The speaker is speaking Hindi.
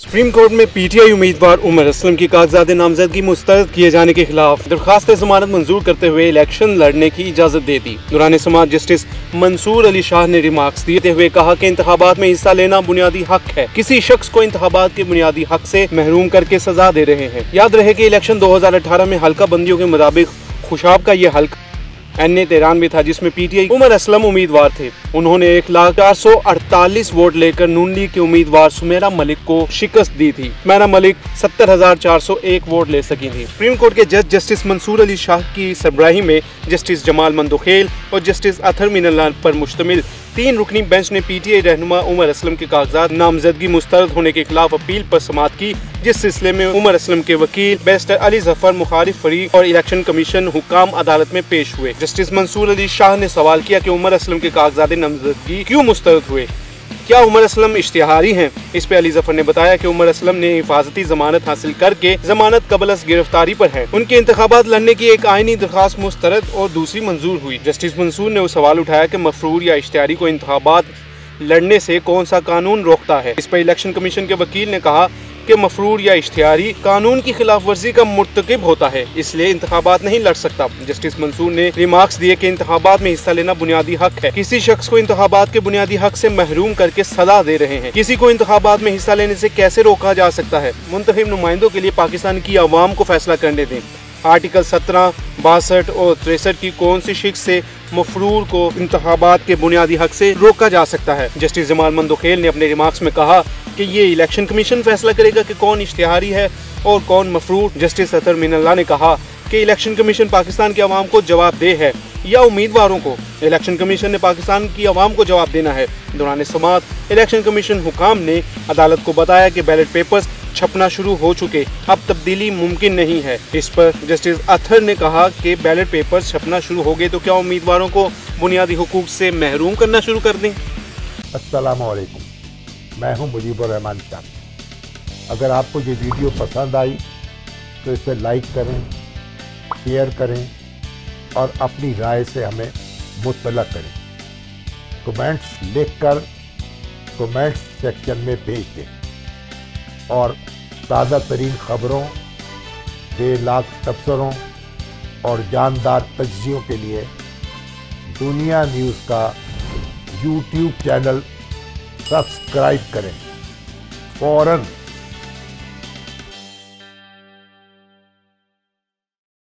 सुप्रीम कोर्ट में पीटीआई उम्मीदवार उमर असलम की कागजात नामजदगी मुस्तरद किए जाने के खिलाफ दरख्वास्त जमानत मंजूर करते हुए इलेक्शन लड़ने की इजाज़त दे दी। दौरान समात जस्टिस मंसूर अली शाह ने रिमार्क्स देते हुए कहा कि इंतखाबात में हिस्सा लेना बुनियादी हक है। किसी शख्स को इंतखाबात के बुनियादी हक से महरूम करके सजा दे रहे हैं। याद रहे कि इलेक्शन 2018 में हल्का बंदियों के मुताबिक खुशाब का यह हल्का NA-13 में था, जिसमें PTI उमर असलम उम्मीदवार थे। उन्होंने 1,448 वोट लेकर नून लीग के उम्मीदवार सुमेरा मलिक को शिकस्त दी थी। सुमेरा मलिक 70,401 वोट ले सकी थी। सुप्रीम कोर्ट के जज जस्टिस मंसूर अली शाह की सरबराही में जस्टिस जमाल मंडोखैल और जस्टिस अथर मीना लाल पर मुश्तमिल 3 रुकनी बेंच ने PTI रहनुमा उमर असलम के कागजात नामजदगी मुस्तरद होने के खिलाफ अपील पर समाअत की, जिस सिलसिले में उमर असलम के वकील बैरिस्टर अली जफर, मुखालिफ फरीक और इलेक्शन कमीशन हुकाम अदालत में पेश हुए। जस्टिस मंसूर अली शाह ने सवाल किया कि उमर असलम के कागजात नामजदगी क्यों मुस्तरद हुए, क्या उमर असलम इश्तिहारी हैं? इस पे अली जफर ने बताया कि उमर असलम ने हिफाजती जमानत हासिल करके जमानत कबलस गिरफ्तारी पर है। उनके इंतखाबात लड़ने की एक आइनी दरखास्त मुस्तरद और दूसरी मंजूर हुई। जस्टिस मंसूर ने उस सवाल उठाया कि मफरूर या इश्तिहारी को इंतखाबात लड़ने से कौन सा कानून रोकता है। इस पर इलेक्शन कमीशन के वकील ने कहा कि मफरूर या इश्तिहारी कानून की खिलाफ वर्जी का मुर्तकिब होता है, इसलिए इंतखाबात नहीं लड़ सकता। जस्टिस मंसूर ने रिमार्क्स दिए कि इंतखाबात में हिस्सा लेना बुनियादी हक है। किसी शख्स को इंतखाबात के बुनियादी हक से महरूम करके सजा दे रहे हैं। किसी को इंतखाबात में हिस्सा लेने से कैसे रोका जा सकता है? मुंतखिब नुमाइंदों के लिए पाकिस्तान की आवाम को फैसला करने दें। आर्टिकल 17, 62 और 63 की कौन सी शिक्ष से मफरूर को इंतखाबात के बुनियादी हक से रोका जा सकता है? जस्टिस जमाल मंडोखैल ने अपने रिमार्क्स में कहा कि ये इलेक्शन कमीशन फैसला करेगा कि कौन इश्तिहारी है और कौन मफरूर। जस्टिस अथर मीना लाल ने कहा कि इलेक्शन कमीशन पाकिस्तान की आवाम को जवाबदेह है या उम्मीदवारों को। इलेक्शन कमीशन ने पाकिस्तान की आवाम को जवाब देना है। दौरान समाअत इलेक्शन कमीशन हुकाम ने अदालत को बताया कि बैलेट पेपर्स छपना शुरू हो चुके, अब तब्दीली मुमकिन नहीं है। इस पर जस्टिस अथर ने कहा कि बैलेट पेपर्स छपना शुरू हो गए तो क्या उम्मीदवारों को बुनियादी हुकूक से महरूम करना शुरू कर दें? अस्सलाम वालेकुम, मैं हूं मुजीबुरहमान चांद। अगर आपको ये वीडियो पसंद आई तो इसे लाइक करें, शेयर करें और अपनी राय से हमें मुतला करें। कमेंट्स लिखकर कमेंट्स सेक्शन में भेज दें और ताज़ा तरीन खबरों, बेलाग तबसरों और जानदार तज्जियों के लिए दुनिया न्यूज़ का YouTube चैनल सब्सक्राइब करें। फौरन